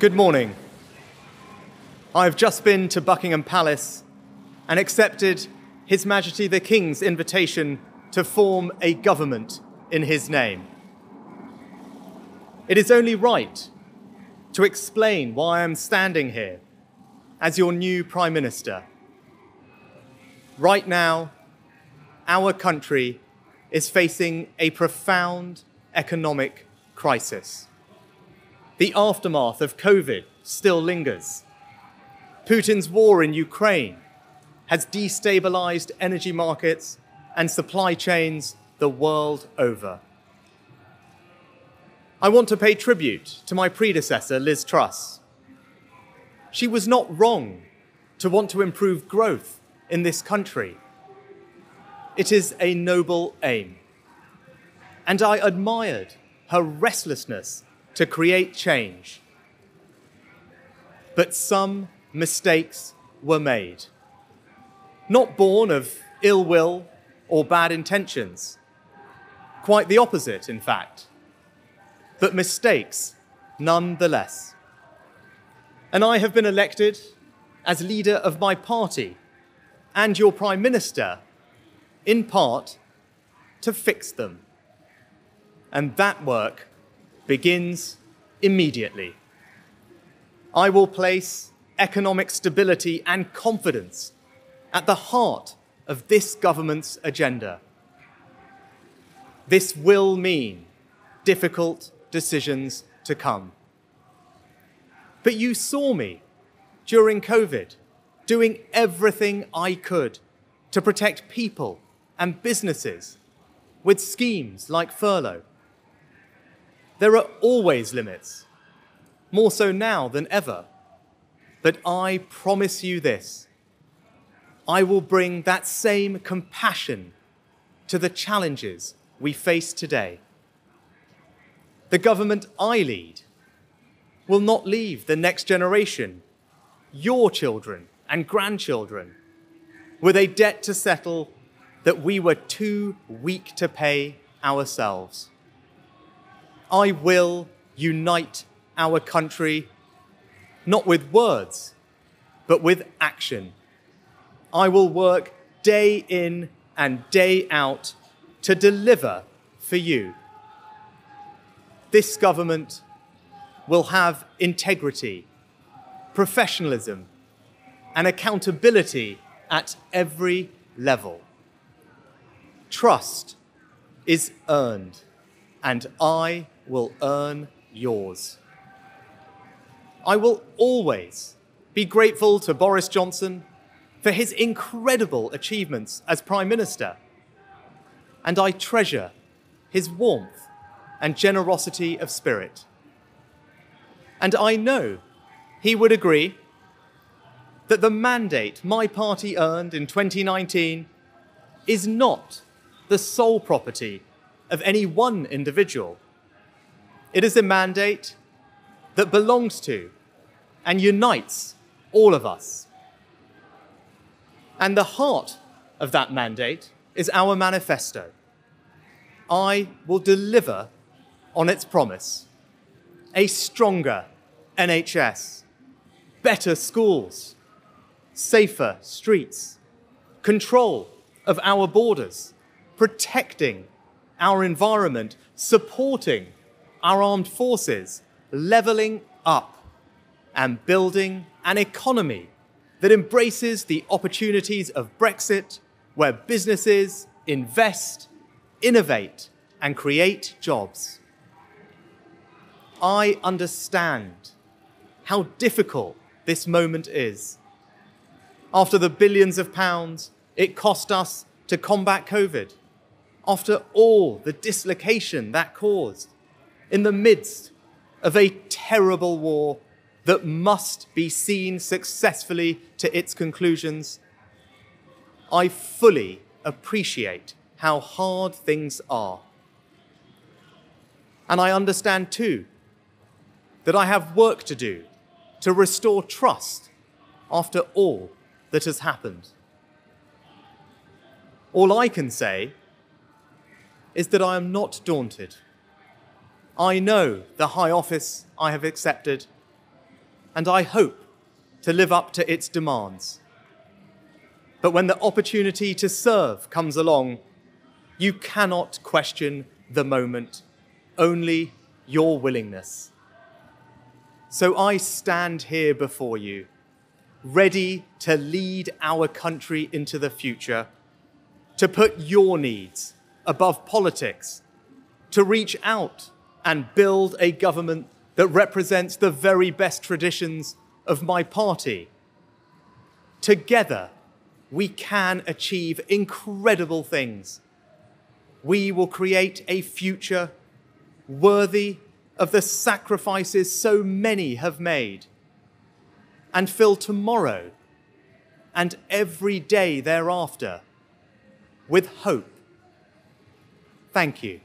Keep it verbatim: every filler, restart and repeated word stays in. Good morning. I've just been to Buckingham Palace and accepted His Majesty the King's invitation to form a government in his name. It is only right to explain why I'm standing here as your new Prime Minister. Right now, our country is facing a profound economic crisis. The aftermath of COVID still lingers. Putin's war in Ukraine has destabilized energy markets and supply chains the world over. I want to pay tribute to my predecessor, Liz Truss. She was not wrong to want to improve growth in this country. It is a noble aim, and I admired her restlessness to create change. But some mistakes were made, not born of ill will or bad intentions. Quite the opposite, in fact. But mistakes nonetheless. And I have been elected as leader of my party and your Prime Minister, in part, to fix them. And that work begins immediately. I will place economic stability and confidence at the heart of this government's agenda. This will mean difficult decisions to come. But you saw me during COVID doing everything I could to protect people and businesses with schemes like furlough. There are always limits, more so now than ever. But I promise you this, I will bring that same compassion to the challenges we face today. The government I lead will not leave the next generation, your children and grandchildren, with a debt to settle that we were too weak to pay ourselves. I will unite our country, not with words, but with action. I will work day in and day out to deliver for you. This government will have integrity, professionalism, and accountability at every level. Trust is earned, and I will earn yours. I will always be grateful to Boris Johnson for his incredible achievements as Prime Minister, and I treasure his warmth and generosity of spirit. And I know he would agree that the mandate my party earned in twenty nineteen is not the sole property of any one individual. It is a mandate that belongs to and unites all of us. And the heart of that mandate is our manifesto. I will deliver on its promise. A stronger N H S, better schools, safer streets, control of our borders, protecting our environment, supporting our armed forces, levelling up and building an economy that embraces the opportunities of Brexit, where businesses invest, innovate, and create jobs. I understand how difficult this moment is. After the billions of pounds it cost us to combat COVID, after all the dislocation that caused, in the midst of a terrible war that must be seen successfully to its conclusions, I fully appreciate how hard things are. And I understand too that I have work to do to restore trust after all that has happened. All I can say is that I am not daunted. I know the high office I have accepted and I hope, to live up to its demands. But when the opportunity to serve comes along, you cannot question the moment, only your willingness. So I stand here before you, ready to lead our country into the future, to put your needs above politics, to reach out and build a government that represents the very best traditions of my party. Together, we can achieve incredible things. We will create a future worthy of the sacrifices so many have made, and fill tomorrow and every day thereafter with hope. Thank you.